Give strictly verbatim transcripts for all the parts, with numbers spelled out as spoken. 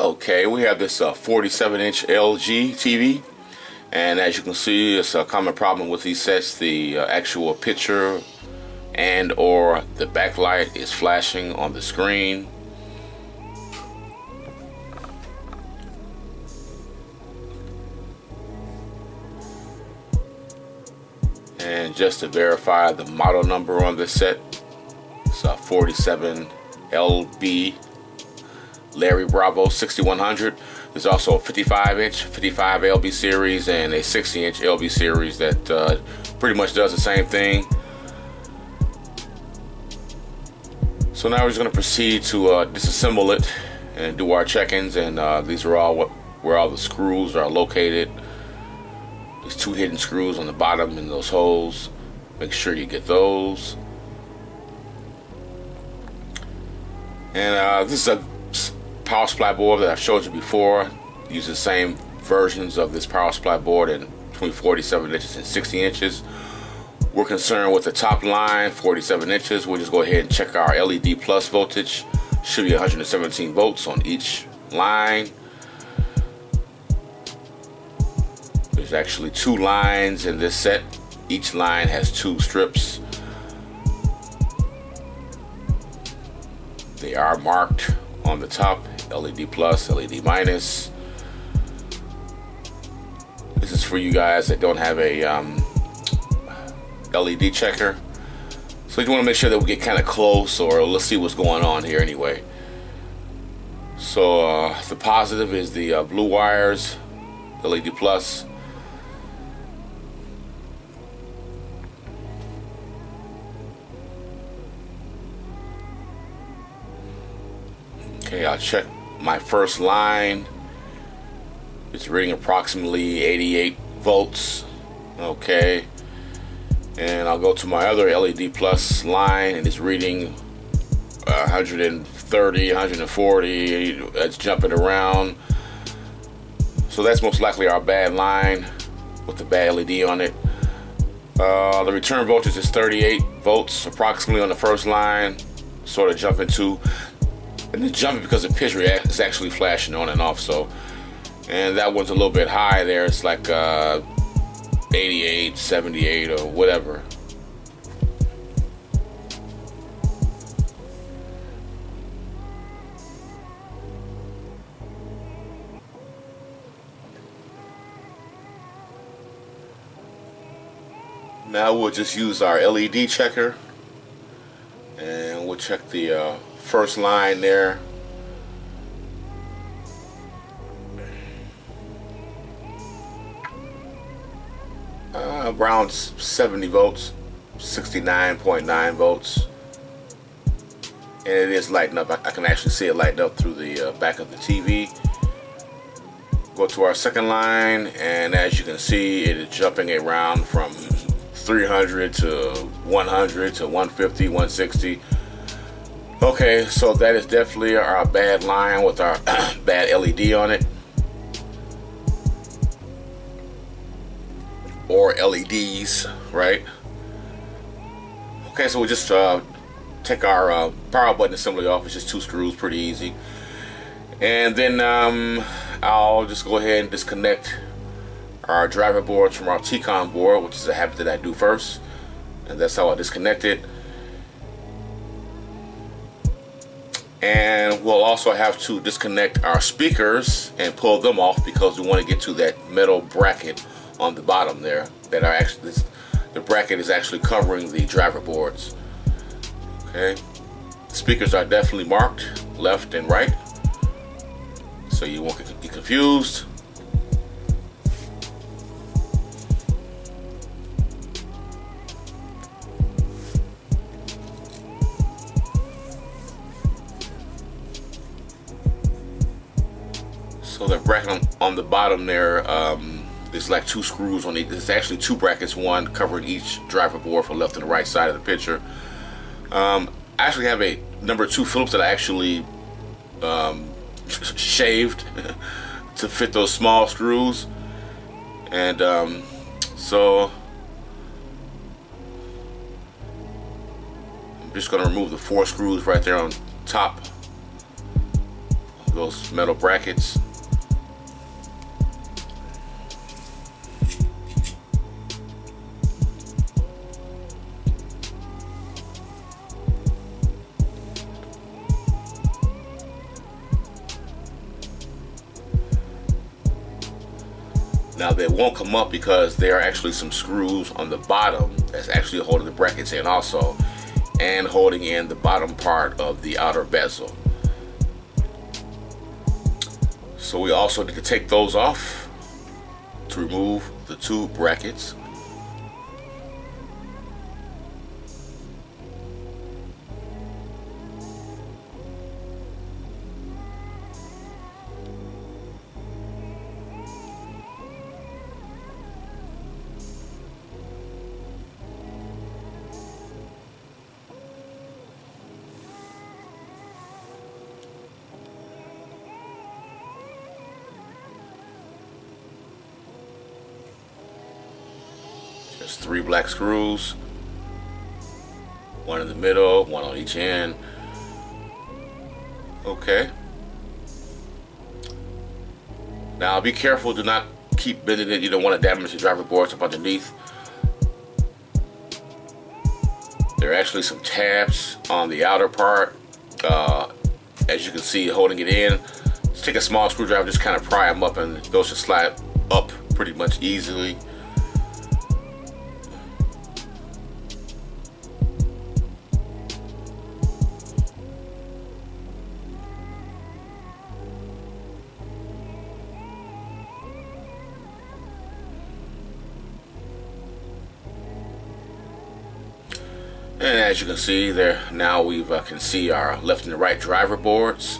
Okay, we have this forty-seven inch uh, L G T V, and as you can see, it's a common problem with these sets. The uh, actual picture and or the backlight is flashing on the screen. And just to verify the model number on this set, it's a forty-seven L B Larry Bravo sixty-one hundred. There's also a fifty-five inch, fifty-five L B series, and a sixty inch L B series that uh, pretty much does the same thing. So now we're just going to proceed to uh, disassemble it and do our check-ins. And uh, these are all what, where all the screws are located. There's two hidden screws on the bottom in those holes. Make sure you get those. And uh, this is a power supply board that I've showed you before. Use the same versions of this power supply board in between forty-seven inches and sixty inches. We're concerned with the top line, forty-seven inches. We'll just go ahead and check our L E D plus voltage. Should be one hundred seventeen volts on each line. There's actually two lines in this set. Each line has two strips. They are marked on the top, L E D plus, L E D minus. This is for you guys that don't have a um, L E D checker. So you want to make sure that we get kind of close, or let's see what's going on here anyway. So uh, the positive is the uh, blue wires, L E D plus. Okay, I'll check my first line. It's reading approximately eighty-eight volts. Okay, and I'll go to my other L E D plus line, and it's reading one hundred thirty, one hundred forty. It's jumping around. So that's most likely our bad line with the bad L E D on it. Uh, the return voltage is thirty-eight volts approximately on the first line. Sort of jumping to. And it's jumping because the picture is actually flashing on and off. So, and that one's a little bit high there. It's like uh, eighty-eight, seventy-eight, or whatever. Now we'll just use our L E D checker, and we'll check the Uh, first line there. Uh, around seventy volts, sixty-nine point nine volts. And it is lighting up. I, I can actually see it lighting up through the uh, back of the T V. Go to our second line, and as you can see, it is jumping around from three hundred to one hundred to one fifty, one sixty. Okay, so that is definitely our bad line with our bad L E D on it, or L E Ds, right? Okay, so we'll just uh, take our uh, power button assembly off. It's just two screws, pretty easy. And then um, I'll just go ahead and disconnect our driver boards from our T-Con board, which is a habit that I do first, and that's how I disconnect it. And we'll also have to disconnect our speakers and pull them off, because we want to get to that metal bracket on the bottom there that are actually, the bracket is actually covering the driver boards. Okay, speakers are definitely marked left and right, so you won't get confused. So the bracket on, on the bottom there, um, there's like two screws on it. There's actually two brackets, one covering each driver board from left and the right side of the picture. Um, I actually have a number two Phillips that I actually um, shaved to fit those small screws. And um, so I'm just going to remove the four screws right there on top. those metal brackets. Now they won't come up because there are actually some screws on the bottom that's actually holding the brackets in also, and holding in the bottom part of the outer bezel. So we also need to take those off to remove the two brackets. There's three black screws, one in the middle, one on each end. Okay. Now be careful, do not keep bending it. You don't want to damage the driver boards up underneath. There are actually some tabs on the outer part. Uh, as you can see, holding it in. Just take a small screwdriver, just kind of pry them up, and those should slide up pretty much easily. And as you can see there, now we uh, can see our left and the right driver boards.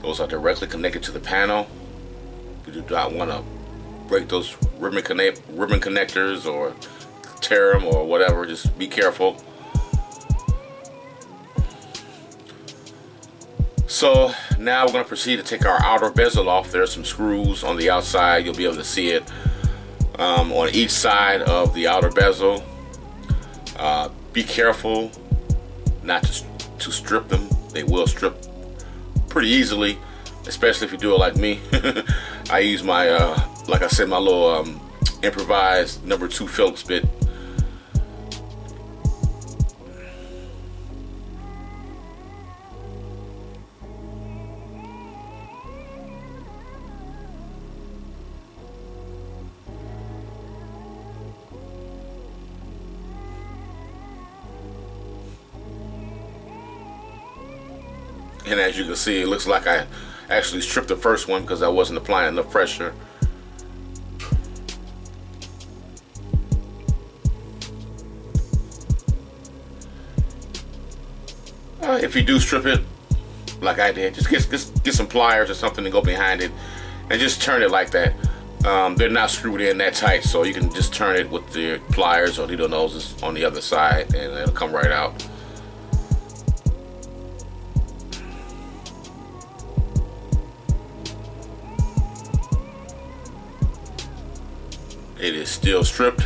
Those are directly connected to the panel. We do not want to break those ribbon, connect, ribbon connectors or tear them or whatever. Just be careful. So now we're going to proceed to take our outer bezel off. There are some screws on the outside. You'll be able to see it um, on each side of the outer bezel. Uh, be careful not to, to strip them. They will strip pretty easily, especially if you do it like me. I use my, uh, like I said, my little um, improvised number two Phillips bit. And as you can see, it looks like I actually stripped the first one because I wasn't applying enough pressure. Uh, if you do strip it, like I did, just get, just get some pliers or something and go behind it and just turn it like that. Um, they're not screwed in that tight, so you can just turn it with the pliers or needle noses on the other side and it'll come right out. It is still stripped,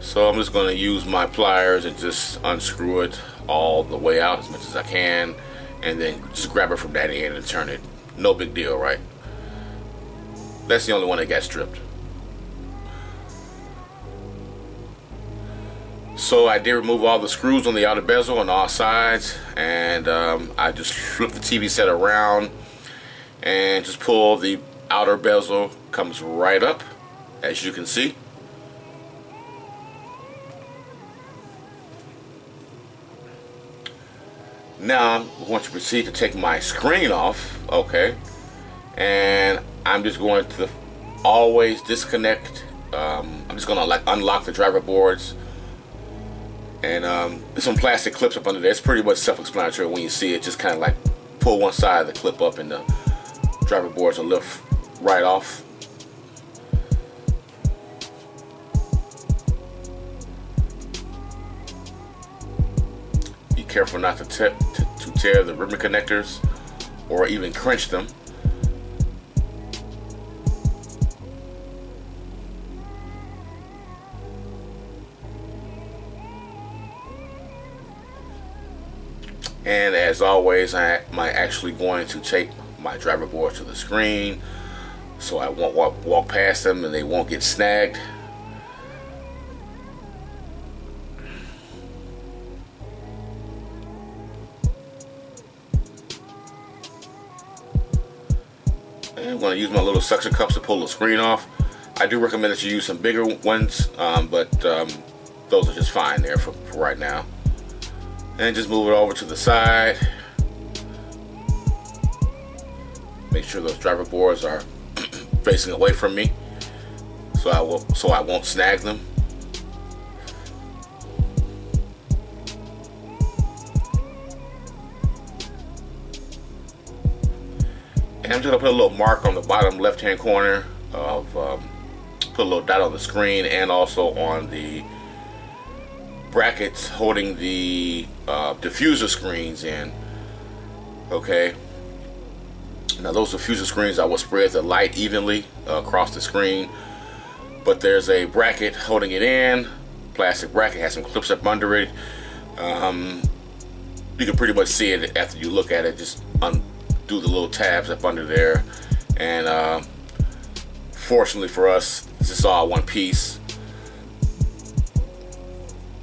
so I'm just going to use my pliers and just unscrew it all the way out as much as I can, and then just grab it from that end and turn it. No big deal, right? That's the only one that got stripped. So I did remove all the screws on the outer bezel on all sides, and um, I just flipped the T V set around and just pull the outer bezel. Comes right up, as you can see. Now I'm going to proceed to take my screen off, okay, and I'm just going to always disconnect. um, I'm just gonna like unlock the driver boards, and um, there's some plastic clips up under there. It's pretty much self-explanatory when you see it. Just kind of like pull one side of the clip up and the driver boards will lift right off. Be careful not to, te to, to tear the ribbon connectors or even cringe them. And as always, I am actually going to take my driver board to the screen so I won't walk, walk past them and they won't get snagged. And I'm going to use my little suction cups to pull the screen off. I do recommend that you use some bigger ones, um, but um, those are just fine there for, for right now. And just move it over to the side. Make sure those driver boards are facing away from me, so I will, so I won't snag them. And I'm just gonna put a little mark on the bottom left-hand corner of, um, put a little dot on the screen and also on the brackets holding the uh, diffuser screens in. Okay, now those diffuser screens I will spread the light evenly uh, across the screen, but there's a bracket holding it in, plastic bracket, has some clips up under it. Um, you can pretty much see it after you look at it. Just undo the little tabs up under there, and uh, fortunately for us, this is all one piece.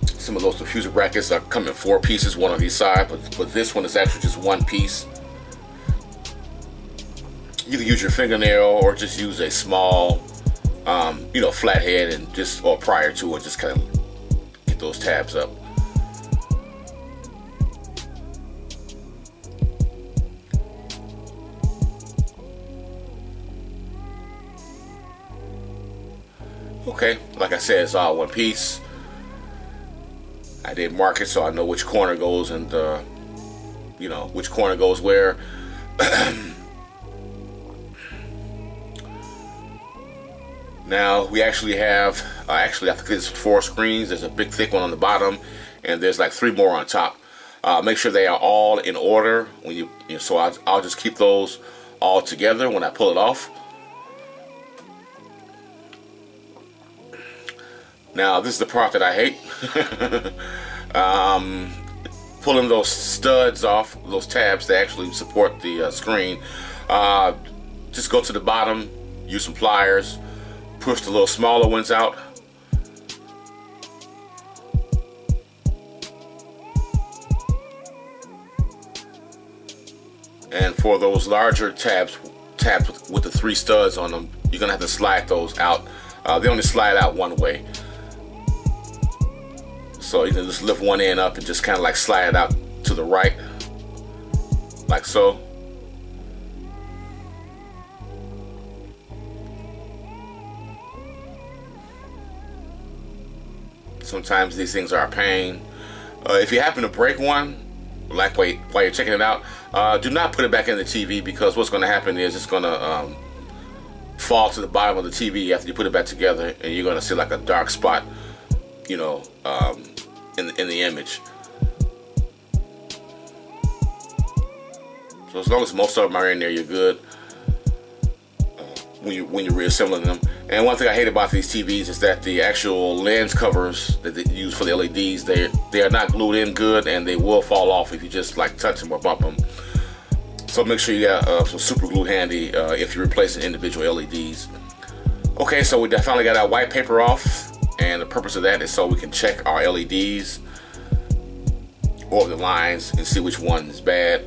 Some of those diffuser brackets are come in four pieces, one on each side, but, but this one is actually just one piece. You can use your fingernail or just use a small, um, you know, flathead, and just, or prior to it, just kind of get those tabs up. Okay, like I said, it's all one piece. I did mark it so I know which corner goes and the, uh, you know, which corner goes where. Now we actually have, uh, actually I think there's four screens. There's a big thick one on the bottom, and there's like three more on top. Uh, make sure they are all in order when you, you know, so I'll, I'll just keep those all together when I pull it off. Now this is the part that I hate. um, pulling those studs off, those tabs that actually support the uh, screen. Uh, just go to the bottom, use some pliers, push the little smaller ones out. And for those larger tabs, tabs with, with the three studs on them, you're gonna have to slide those out. Uh, they only slide out one way. So you can just lift one end up and just kind of like slide it out to the right, like so. Sometimes these things are a pain. Uh, if you happen to break one, like while you're checking it out, uh, do not put it back in the T V, because what's going to happen is it's going to um, fall to the bottom of the T V after you put it back together, and you're going to see like a dark spot, you know, um, in the, in the image. So as long as most of them are in there, you're good uh, when you when you're reassembling them. And one thing I hate about these T Vs is that the actual lens covers that they use for the L E Ds, they they are not glued in good, and they will fall off if you just like touch them or bump them. So make sure you got uh, some super glue handy uh, if you're replacing individual L E Ds. Okay, so we finally got our white paper off. And the purpose of that is so we can check our L E Ds or the lines and see which one is bad.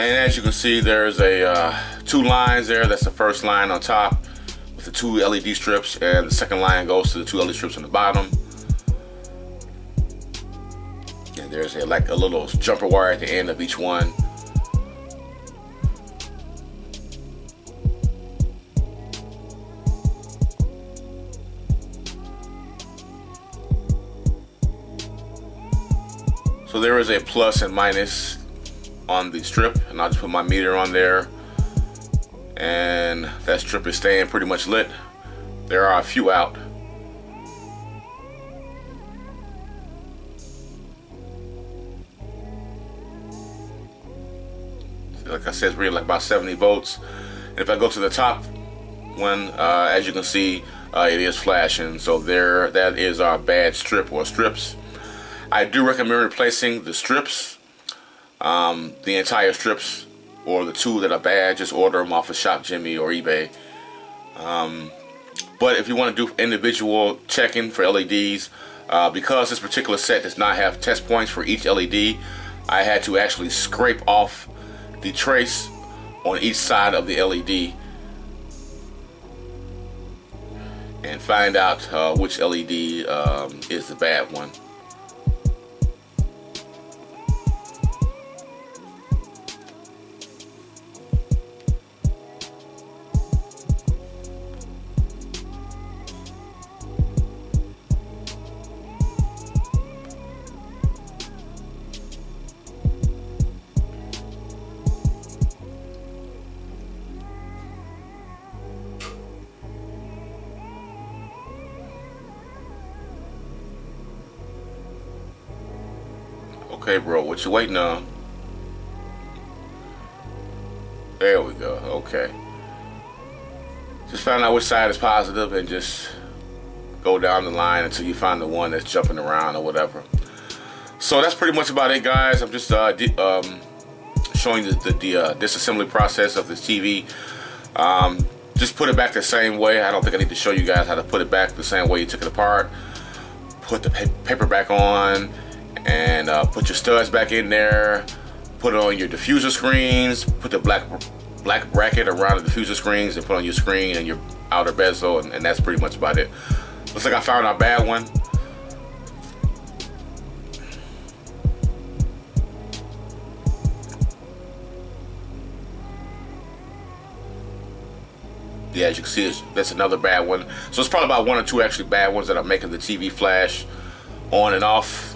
And as you can see, there's a uh, two lines there. That's the first line on top with the two L E D strips, and the second line goes to the two L E D strips on the bottom. And there's a, like a little jumper wire at the end of each one. So there is a plus and minus on the strip, and I'll just put my meter on there, and that strip is staying pretty much lit. There are a few out. Like I said, it's reading like about seventy volts. And if I go to the top one, uh, as you can see, uh, it is flashing. So there, that is our bad strip or strips. I do recommend replacing the strips, um, the entire strips, or the two that are bad. Just order them off of Shop Jimmy or eBay. Um, but if you want to do individual checking for L E Ds, uh, because this particular set does not have test points for each L E D, I had to actually scrape off the trace on each side of the L E D and find out uh, which L E D um, is the bad one. Okay, bro, what you waiting on? There we go. Okay, just find out which side is positive and just go down the line until you find the one that's jumping around or whatever. So that's pretty much about it, guys. I'm just uh, um, showing the, the, the uh, disassembly process of this T V. Um, just put it back the same way. I don't think I need to show you guys how to put it back the same way you took it apart. Put the pa paper back on, and uh, put your studs back in there, put it on your diffuser screens, put the black black bracket around the diffuser screens, and put on your screen and your outer bezel, and, and that's pretty much about it. Looks like I found our bad one. Yeah, as you can see, that's another bad one. So it's probably about one or two actually bad ones that are making the T V flash on and off.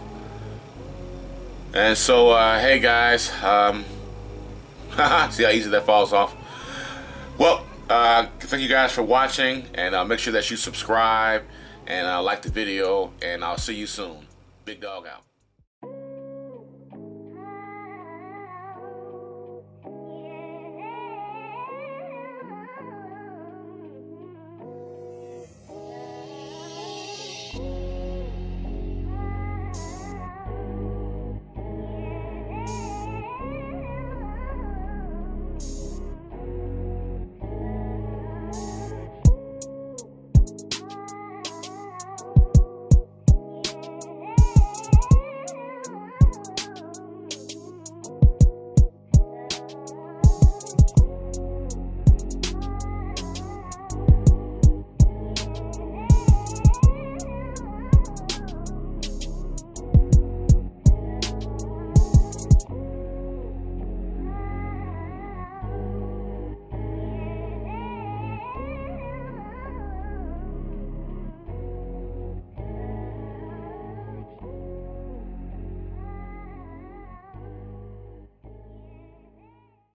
And so, uh, hey guys, um, see how easy that falls off? Well, uh, thank you guys for watching, and uh, make sure that you subscribe and uh, like the video, and I'll see you soon. Big dog out.